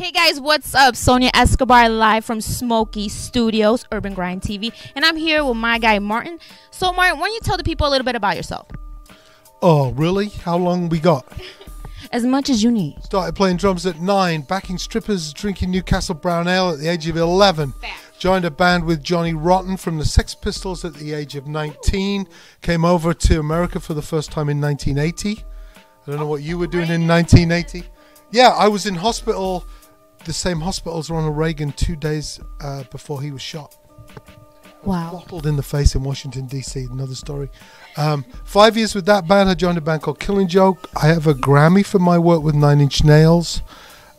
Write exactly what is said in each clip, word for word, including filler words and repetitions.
Hey guys, what's up? Sonia Escobar live from Smokey Studios, Urban Grind T V, and I'm here with my guy Martin. So Martin, why don't you tell the people a little bit about yourself? Oh, really? How long we got? As much as you need. Started playing drums at nine, backing strippers, drinking Newcastle Brown Ale at the age of eleven. Fact. Joined a band with Johnny Rotten from the Sex Pistols at the age of nineteen. Came over to America for the first time in nineteen eighty. I don't know what you were doing in nineteen eighty. Yeah, I was in hospital, the same hospital as Ronald Reagan, two days uh, before he was shot. Wow. Bottled in the face in Washington, D C, another story. Um, five years with that band. I joined a band called Killing Joke. I have a Grammy for my work with Nine Inch Nails.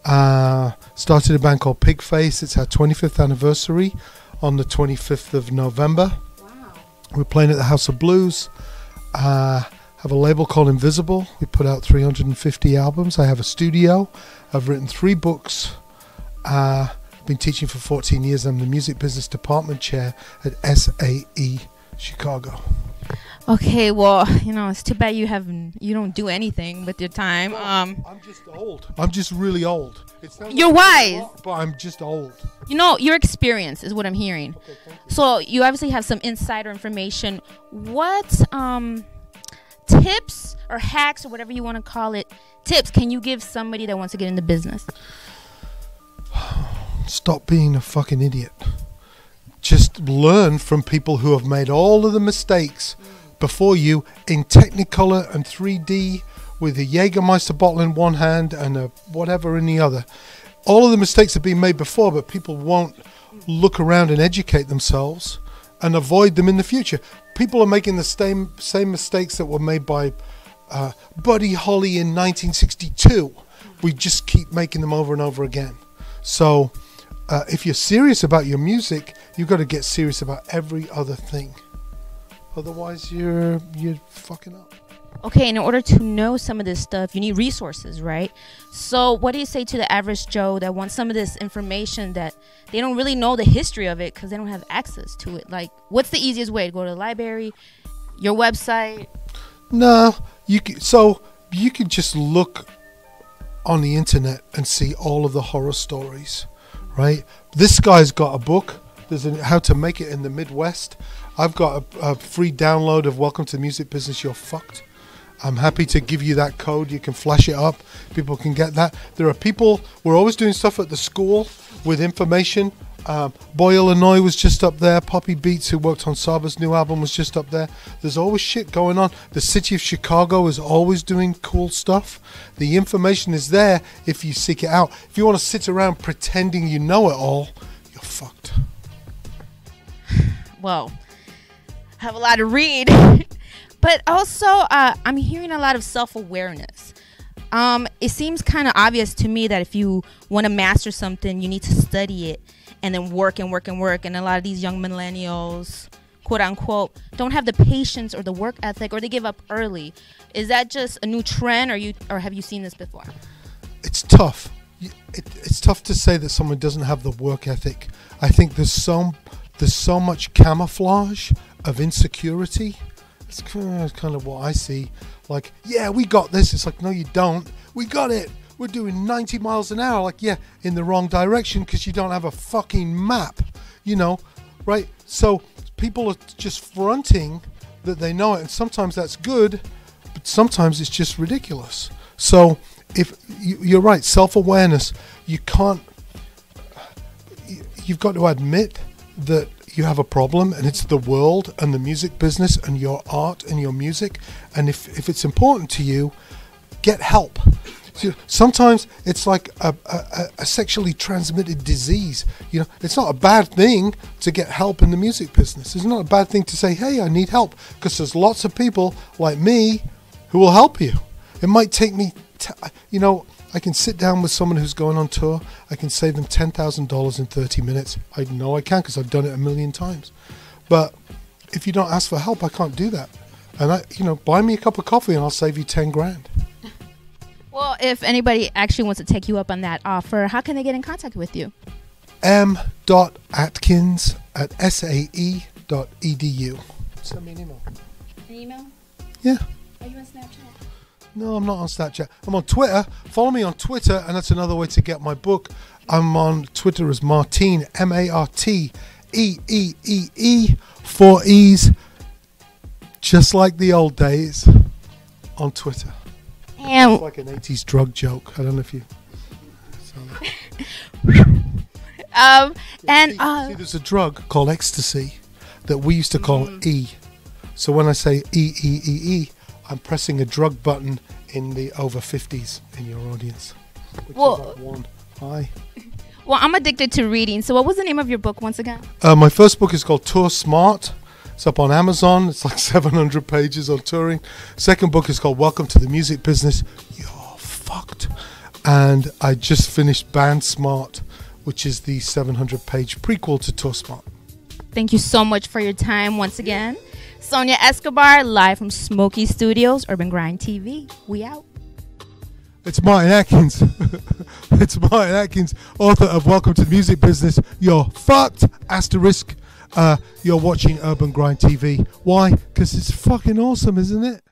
Uh, started a band called Pig Face. It's our twenty-fifth anniversary on the twenty-fifth of November. Wow. We're playing at the House of Blues. Uh, have a label called Invisible. We put out three hundred fifty albums. I have a studio. I've written three books. Uh, been teaching for fourteen years. I'm the music business department chair at S A E Chicago. Okay, well, you know, it's too bad you haven't, you don't do anything with your time. Um, I'm just old. I'm just really old. It you're like wise, lot, but I'm just old. You know, your experience is what I'm hearing. Okay, thank you. So you obviously have some insider information. What um, tips or hacks or whatever you want to call it, tips can you give somebody that wants to get into business? Stop being a fucking idiot. Just learn from people who have made all of the mistakes before you in Technicolor and three D with a Jägermeister bottle in one hand and a whatever in the other. All of the mistakes have been made before, but people won't look around and educate themselves and avoid them in the future. People are making the same, same mistakes that were made by uh, Buddy Holly in nineteen sixty-two. We just keep making them over and over again. So uh, if you're serious about your music, you've got to get serious about every other thing. Otherwise, you're you're fucking up. Okay, and in order to know some of this stuff, you need resources, right? So what do you say to the average Joe that wants some of this information that they don't really know the history of it because they don't have access to it? Like, what's the easiest way? To go to the library, your website? No, you can, so you can just look on the internet and see all of the horror stories, right? This guy's got a book. There's a, how to make it in the Midwest. I've got a, a free download of Welcome to the Music Business. You're fucked. I'm happy to give you that code. You can flash it up. People can get that. There are people. We're always doing stuff at the school with information. Um, Boyle Illinois was just up there. Poppy Beats, who worked on Saba's new album, was just up there. There's always shit going on. The city of Chicago is always doing cool stuff. The information is there if you seek it out. If you want to sit around pretending you know it all, you're fucked. Well, I have a lot to read. But also, uh, I'm hearing a lot of self-awareness. Um, it seems kind of obvious to me that if you want to master something, you need to study it. And then work and work and work. And a lot of these young millennials, quote unquote, don't have the patience or the work ethic, or they give up early. Is that just a new trend, or you, or have you seen this before? It's tough. It, it's tough to say that someone doesn't have the work ethic. I think there's so, there's so much camouflage of insecurity. It's kind of what I see. Like, yeah, we got this. It's like, no, you don't. We got it. We're doing ninety miles an hour, like, yeah, in the wrong direction because you don't have a fucking map, you know, right? So people are just fronting that they know it, and sometimes that's good, but sometimes it's just ridiculous. So if you, you're right, self-awareness, you can't, you've got to admit that you have a problem, and it's the world and the music business and your art and your music, and if, if it's important to you, get help. Sometimes it's like a, a, a sexually transmitted disease. You know, it's not a bad thing to get help in the music business. It's not a bad thing to say, hey, I need help, because there's lots of people like me who will help you. It might take me, t you know, I can sit down with someone who's going on tour. I can save them ten thousand dollars in thirty minutes. I know I can because I've done it a million times. But if you don't ask for help, I can't do that. And I, you know, buy me a cup of coffee and I'll save you ten grand. Well, if anybody actually wants to take you up on that offer, how can they get in contact with you? m dot atkins at s a e dot e d u. Send me an email. An email? Yeah. Are you on Snapchat? No, I'm not on Snapchat. I'm on Twitter. Follow me on Twitter, and that's another way to get my book. I'm on Twitter as Martin, M A R T E E E E, four E's, just like the old days on Twitter. And it's like an eighties drug joke. I don't know if you saw that. um, and see, uh, see, there's a drug called ecstasy that we used to call mm. E. So when I say E, E, E, E, I'm pressing a drug button in the over fifties in your audience. Which well, is like one. Hi. Well, I'm addicted to reading. So what was the name of your book once again? Uh, my first book is called Tour Smart. It's up on Amazon. It's like seven hundred pages on touring. Second book is called Welcome to the Music Business. You're fucked. And I just finished Band Smart, which is the seven hundred page prequel to Tour Smart. Thank you so much for your time once again. Sonia Escobar, live from Smokey Studios, Urban Grind T V. We out. It's Martin Atkins. It's Martin Atkins, author of Welcome to the Music Business. You're fucked, asterisk. Uh, you're watching Urban Grind T V. Why? Because it's fucking awesome, isn't it?